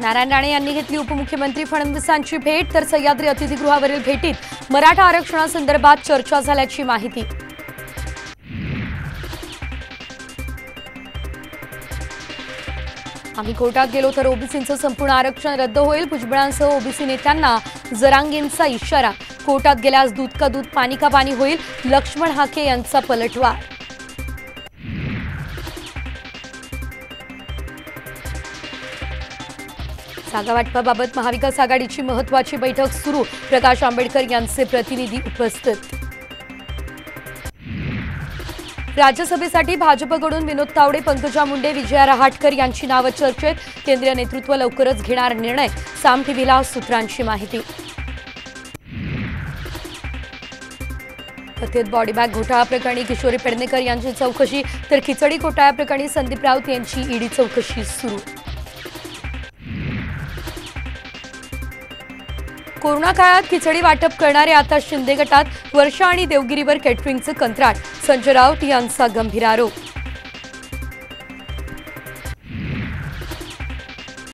नारायण राणे यांनी घेतली उपमुख्यमंत्री फडणवीसांची भेट, तर सह्याद्री अतिथीगृहावरील भेटीत मराठा आरक्षणासंदर्भात चर्चा झाल्याची माहिती. आम्ही कोर्टात गेलो तर ओबीसींचं संपूर्ण आरक्षण रद्द होईल, भुजबळांसह ओबीसी नेत्यांना जरांगेंचा इशारा. कोर्टात गेल्यास दूध का दूध पाणी का पाणी होईल, लक्ष्मण हाके यांचा पलटवार. जागावाटपाबाबत महाविकास आघाडीची महत्त्वाची बैठक सुरू, प्रकाश आंबेडकर यांचे प्रतिनिधी उपस्थित. राज्यसभेसाठी भाजपकडून विनोद तावडे, पंकजा मुंडे, विजया राहाटकर यांची नावं चर्चेत. केंद्रीय नेतृत्व लवकरच घेणार निर्णय, साम टीव्हीला सूत्रांची माहिती. कथित बॉडीबॅग घोटाळा प्रकरणी किशोरी पेडणेकर यांची चौकशी, तर खिचडी घोटाळा प्रकरणी संदीप रावते यांची ईडी चौकशी सुरू. कोरोना काळात खिचडी वाटप करणारे आता शिंदे गटात, वर्षा आणि देवगिरीवर केटरिंगचं कंत्राट, संजय राउत यांचा गंभीर आरोप.